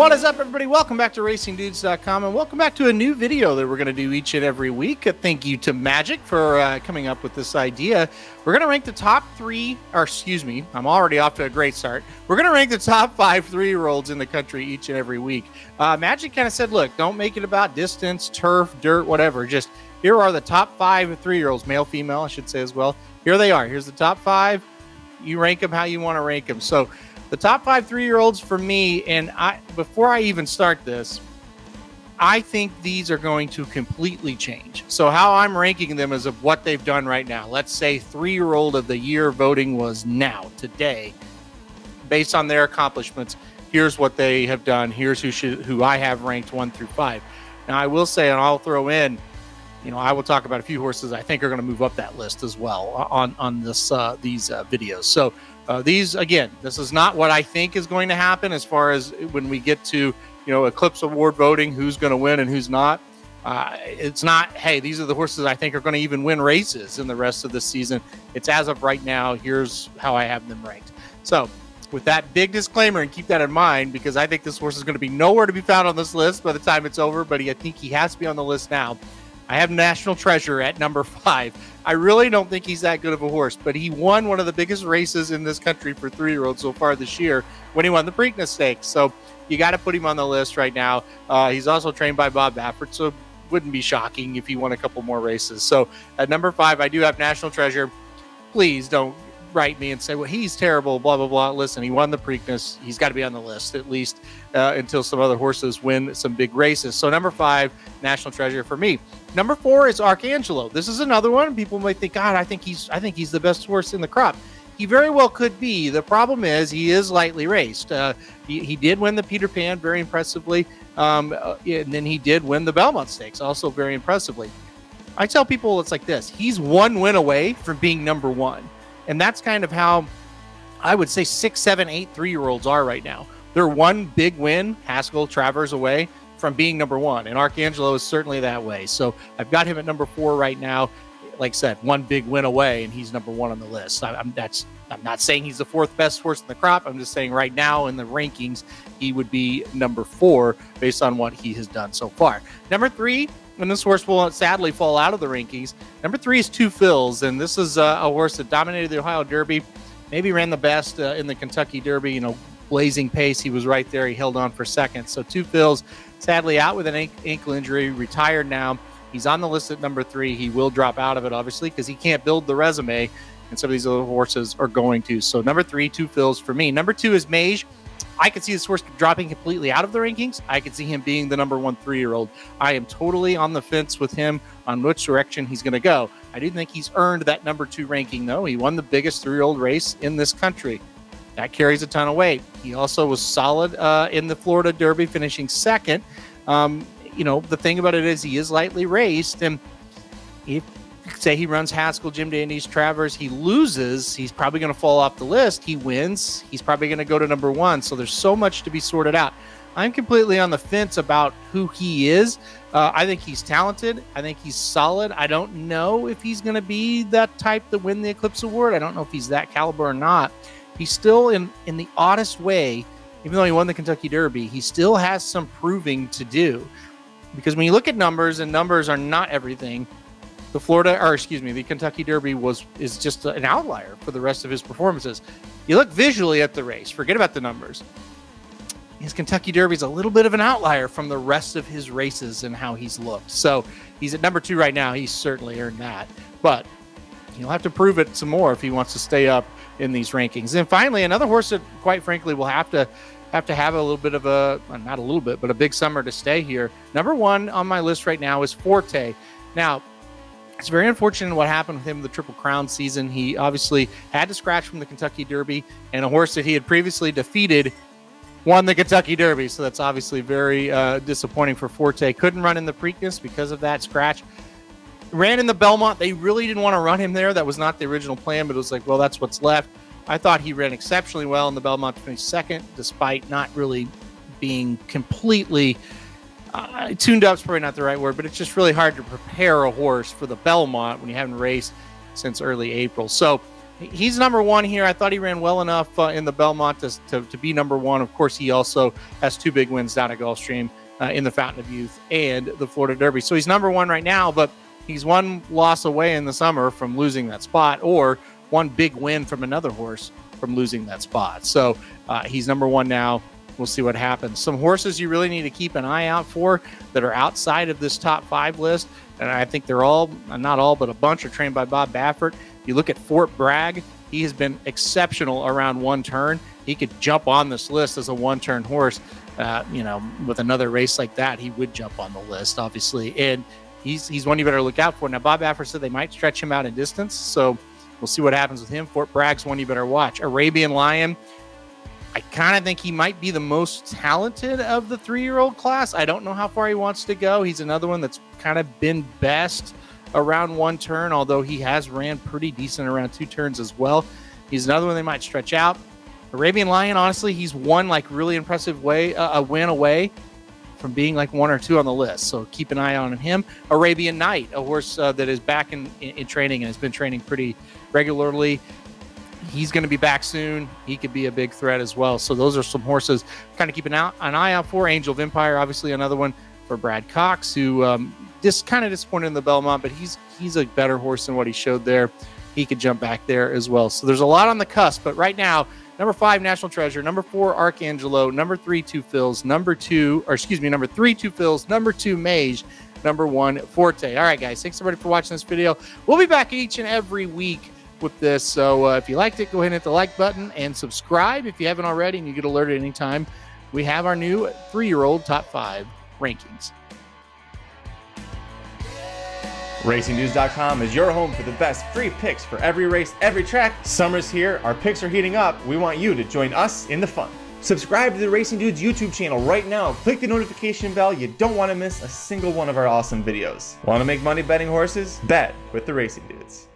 What is up, everybody? Welcome back to RacingDudes.com, and welcome back to a new video that we're going to do each and every week. Thank you to Magic for coming up with this idea. We're going to rank the top three, or excuse me, I'm already off to a great start. We're going to rank the top 5 3-year-olds in the country each and every week. Magic kind of said, look, don't make it about distance, turf, dirt, whatever. Just here are the top 5 3-year-olds, male, female, I should say as well. Here they are. Here's the top 5. You rank them how you want to rank them. So the top 5 3-year-olds for me, and before I even start this, I think these are going to completely change. So how I'm ranking them is of what they've done right now. Let's say 3-year-old of the year voting was now, today. Based on their accomplishments, here's what they have done. Here's who I have ranked 1 through 5. Now I will say, and I'll throw in, you know, I will talk about a few horses I think are going to move up that list as well on this these videos. So. These, again, this is not what I think is going to happen as far as when we get to, you know, Eclipse Award voting, who's going to win and who's not. It's not, hey, these are the horses I think are going to even win races in the rest of the season. It's as of right now, here's how I have them ranked. So with that big disclaimer, and keep that in mind, because I think this horse is going to be nowhere to be found on this list by the time it's over, but I think he has to be on the list now. I have National Treasure at number 5. I really don't think he's that good of a horse, but he won one of the biggest races in this country for 3-year-olds so far this year when he won the Preakness Stakes. So you got to put him on the list right now. He's also trained by Bob Baffert, so it wouldn't be shocking if he won a couple more races. So at number 5, I do have National Treasure. Please don't write me and say, well, he's terrible, blah, blah, blah. Listen, he won the Preakness. He's got to be on the list at least until some other horses win some big races. So number 5, National Treasure for me. Number 4 is Arcangelo. This is another one. People might think, God, I think he's the best horse in the crop. He very well could be. The problem is he is lightly raced. He did win the Peter Pan very impressively. And then he did win the Belmont Stakes also very impressively. I tell people it's like this. He's 1 win away from being number 1. And that's kind of how I would say 6, 7, 8 3-year-olds are right now. They're 1 big win, Haskell, Travers away from being number 1, and Arcangelo is certainly that way. So I've got him at number 4 right now. Like I said, 1 big win away, and he's number 1 on the list. I'm not saying he's the 4th best horse in the crop. I'm just saying right now in the rankings, he would be number 4 based on what he has done so far. Number 3, and this horse will sadly fall out of the rankings. Number 3 is Two Phil's, and this is a horse that dominated the Ohio Derby, maybe ran the best in the Kentucky Derby, you know, blazing pace. He was right there. He held on for seconds. So Two Phil's, sadly out with an ankle injury, retired now. He's on the list at number 3. He will drop out of it, obviously, because he can't build the resume, and some of these other horses are going to. So number 3, Two Phil's for me. Number 2 is Mage. I could see this horse dropping completely out of the rankings. I could see him being the number 1 3-year-old. I am totally on the fence with him on which direction he's going to go. I do think he's earned that number 2 ranking, though. He won the biggest 3-year-old race in this country. That carries a ton of weight. He also was solid in the Florida Derby, finishing 2nd. You know, the thing about it is he is lightly raced, and if say he runs Haskell, Jim Dandys, Travers, he loses, he's probably going to fall off the list. He wins, he's probably going to go to number 1. So there's so much to be sorted out. I'm completely on the fence about who he is. I think he's talented. I think he's solid. I don't know if he's going to be that type to win the Eclipse Award. I don't know if he's that caliber or not. He's still in the oddest way, even though he won the Kentucky Derby, he still has some proving to do. Because when you look at numbers, and numbers are not everything, the Kentucky Derby is just an outlier for the rest of his performances. You look visually at the race, forget about the numbers. His Kentucky Derby is a little bit of an outlier from the rest of his races and how he's looked. So he's at number 2 right now. He's certainly earned that, but he'll have to prove it some more if he wants to stay up in these rankings. And finally, another horse that, quite frankly, will have to have a little bit of a, well, not a little bit, but a big summer to stay here. Number 1 on my list right now is Forte. Now, it's very unfortunate what happened with him in the Triple Crown season. He obviously had to scratch from the Kentucky Derby, and a horse that he had previously defeated won the Kentucky Derby. So that's obviously very disappointing for Forte. Couldn't run in the Preakness because of that scratch. Ran in the Belmont. They really didn't want to run him there. That was not the original plan, but it was like, well, that's what's left. I thought he ran exceptionally well in the Belmont, finished 2nd, despite not really being completely tuned up. Is probably not the right word, but it's just really hard to prepare a horse for the Belmont when you haven't raced since early April. So he's number one here. I thought he ran well enough in the Belmont to be number one. Of course, he also has two big wins down at Gulfstream in the Fountain of Youth and the Florida Derby. So he's number one right now, but he's one loss away in the summer from losing that spot, or one big win from another horse from losing that spot. So he's number one now. We'll see what happens. Some horses you really need to keep an eye out for that are outside of this top five list, and I think they're all, not all, but a bunch are trained by Bob Baffert. You look at Fort Bragg. He has been exceptional around one turn. He could jump on this list as a one-turn horse. You know, with another race like that, he would jump on the list, obviously. And he's one you better look out for. Now, Bob Baffert said they might stretch him out in distance, so we'll see what happens with him. Fort Bragg's one you better watch. Arabian Lion, I kind of think he might be the most talented of the three-year-old class. I don't know how far he wants to go. He's another one that's kind of been best around one turn, although he has ran pretty decent around two turns as well. He's another one they might stretch out. Arabian Lion, honestly, he's one like really impressive way, a win away from being like one or two on the list. So keep an eye on him. Arabian Knight, a horse that is back in training and has been training pretty regularly. He's going to be back soon. He could be a big threat as well. So those are some horses kind of keep an eye out for. Angel of Empire, obviously another one for Brad Cox, who just kind of disappointed in the Belmont, but he's a better horse than what he showed there. He could jump back there as well. So there's a lot on the cusp, but right now, number 5, National Treasure, number 4, Arcangelo, number 3, Two Phil's, number 3, Two Phil's, number 2, Mage, number 1, Forte. All right, guys, thanks everybody for watching this video. We'll be back each and every week with this. So if you liked it, go ahead and hit the like button and subscribe if you haven't already, and you get alerted anytime we have our new three-year-old top 5 rankings. RacingDudes.com is your home for the best free picks for every race, every track. Summer's here. Our picks are heating up. We want you to join us in the fun. Subscribe to the Racing Dudes YouTube channel right now. Click the notification bell. You don't want to miss a single one of our awesome videos. Want to make money betting horses? Bet with the Racing Dudes.